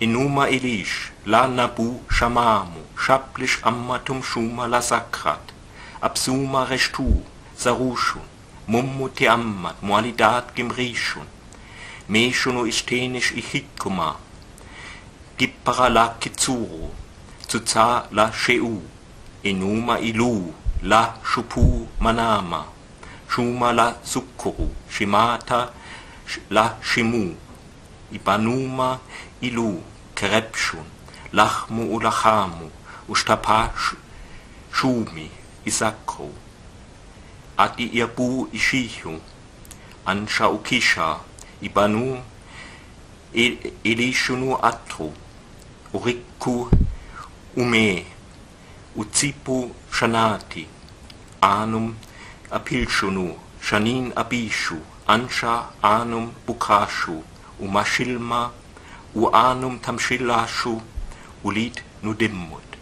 Inuma elish, la nabu shamamu, shaplish ammatum shuma la sakrat, absuma reshtu, sarushun, mummu te ammat, mualidat gimrishun, meshunu istenish ichikuma, gippara la kitsuru, zuza la sheu, Enuma ilu, la shupu manama, shuma la sukuru, shimata la shimu, ibanuma ilu, kerepshun, lachmu ulachamu, ustapash shumi, isakru, adi irbu ishihu, ansha ukisha, ibanu elishunu atru, uriku ume, Uzipu Shanati, Anum Apilshunu, Shanin Abishu, Ansha Anum Bukashu, Umashilma, Uanum Tamshilashu, Ulit Nudimmut.